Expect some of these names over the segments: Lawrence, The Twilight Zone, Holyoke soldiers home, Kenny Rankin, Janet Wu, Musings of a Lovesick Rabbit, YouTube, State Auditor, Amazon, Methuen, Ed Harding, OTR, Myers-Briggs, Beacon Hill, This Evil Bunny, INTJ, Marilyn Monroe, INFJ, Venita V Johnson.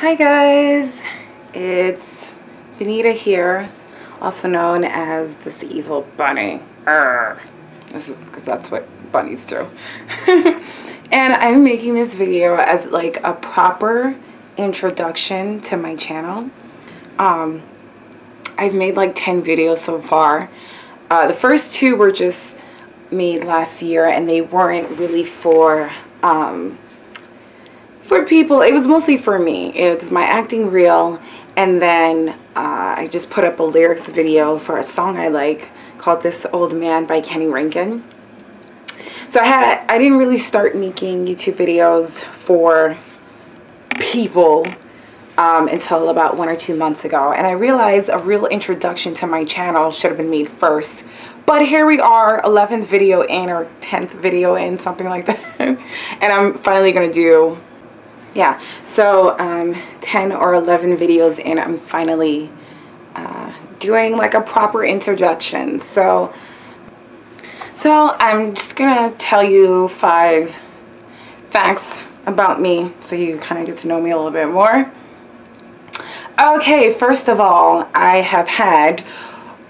Hi guys, it's Venita here, also known as This Evil Bunny. Arrgh. This is because that's what bunnies do. And I'm making this video as like a proper introduction to my channel. I've made like 10 videos so far. The first two were just made last year and they weren't really for people. It was mostly for me. It's my acting reel, and then I just put up a lyrics video for a song I like called This Old Man by Kenny Rankin. So I didn't really start making YouTube videos for people until about 1 or 2 months ago, and I realized a real introduction to my channel should have been made first. But here we are, 11th video in, or 10th video in, something like that. And I'm finally gonna do, yeah, so 10 or 11 videos in, I'm finally doing like a proper introduction. So I'm just gonna tell you 5 facts about me so you kind of get to know me a little bit more. Okay, first of all, I have had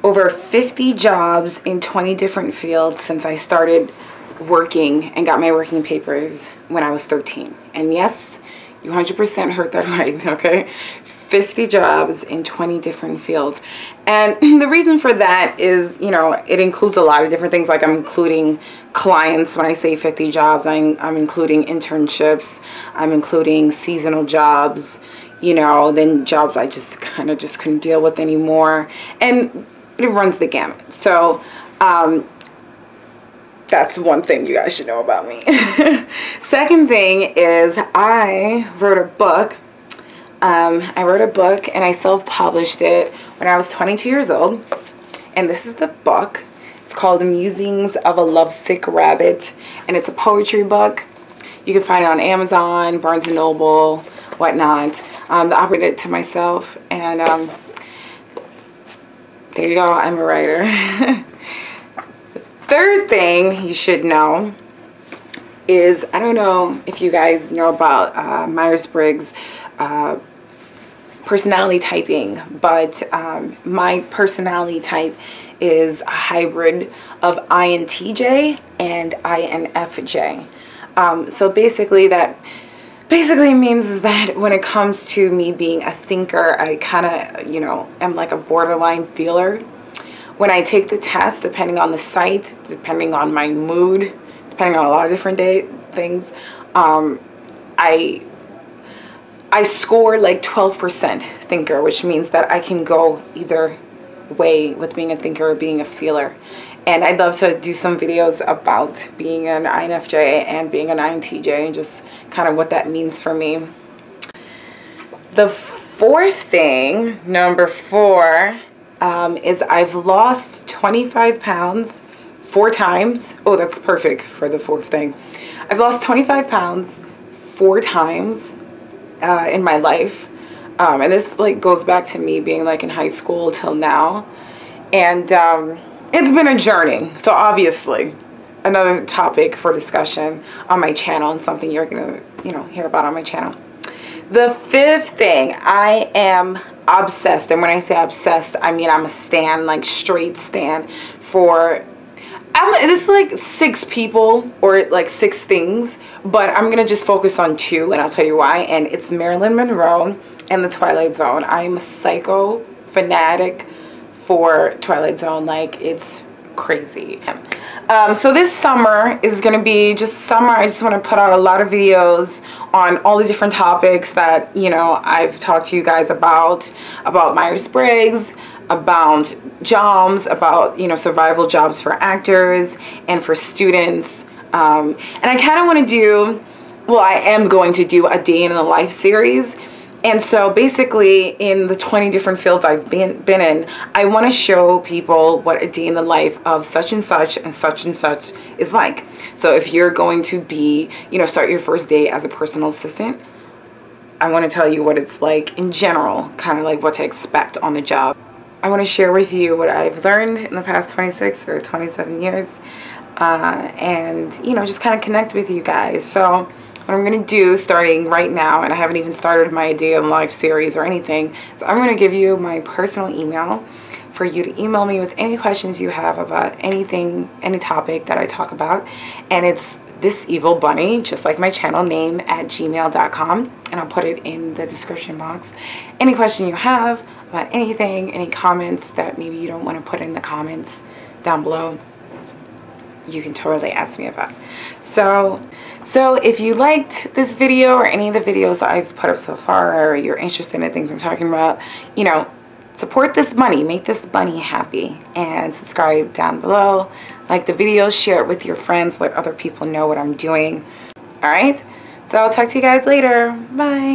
over 50 jobs in 20 different fields since I started working and got my working papers when I was 13. And yes, you 100% heard that right, okay? 50 jobs in 20 different fields. And the reason for that is, you know, it includes a lot of different things. Like, I'm including clients when I say 50 jobs. I'm including internships. I'm including seasonal jobs, you know, then jobs I just kind of just couldn't deal with anymore. And it runs the gamut. So, that's one thing you guys should know about me. Second thing is I wrote a book. I wrote a book and I self-published it when I was 22 years old. And this is the book. It's called Musings of a Lovesick Rabbit. And it's a poetry book. You can find it on Amazon, Barnes & Noble, whatnot. I read it to myself. And there you go. I'm a writer. Third thing you should know is, I don't know if you guys know about Myers-Briggs personality typing, but my personality type is a hybrid of INTJ and INFJ. So basically that means is that when it comes to me being a thinker, I kind of, you know, am like a borderline feeler. When I take the test, depending on the site, depending on my mood, depending on a lot of different things, I score like 12% thinker, which means that I can go either way with being a thinker or being a feeler. And I'd love to do some videos about being an INFJ and being an INTJ and just kind of what that means for me. The fourth thing, number 4, is I've lost 25 pounds 4 times. Oh, that's perfect for the fourth thing. I've lost 25 pounds 4 times in my life. And this like goes back to me being like in high school till now. And it's been a journey. So obviously another topic for discussion on my channel and something you're gonna, you know, hear about on my channel. The fifth thing, I am obsessed, and when I say obsessed, I mean I'm a stan, like straight stan for, this is like 6 people or like 6 things, but I'm gonna just focus on 2, and I'll tell you why. And it's Marilyn Monroe and The Twilight Zone. I'm a psycho fanatic for Twilight Zone, like it's crazy. So this summer is gonna be just summer. I just want to put out a lot of videos on all the different topics that, you know, I've talked to you guys about Myers-Briggs, about jobs, about, you know, survival jobs for actors and for students. And I kind of want to do, well, I am going to do a day in the life series. And so basically in the 20 different fields I've been in, I want to show people what a day in the life of such and such and such and such is like. So if you're going to be, you know, start your first day as a personal assistant, I want to tell you what it's like in general, kind of like what to expect on the job. I want to share with you what I've learned in the past 26 or 27 years and, you know, just kind of connect with you guys. So What I'm going to do starting right now, and I haven't even started my Idea in Life series or anything, so I'm going to give you my personal email for you to email me with any questions you have about anything, any topic that I talk about. And it's This Evil Bunny, just like my channel name, @gmail.com, and I'll put it in the description box. Any question you have about anything, any comments that maybe you don't want to put in the comments down below, you can totally ask me about. So if you liked this video or any of the videos I've put up so far, or you're interested in the things I'm talking about, you know, support this bunny, make this bunny happy, and subscribe down below. Like the video, share it with your friends, let other people know what I'm doing. All right, so I'll talk to you guys later. Bye.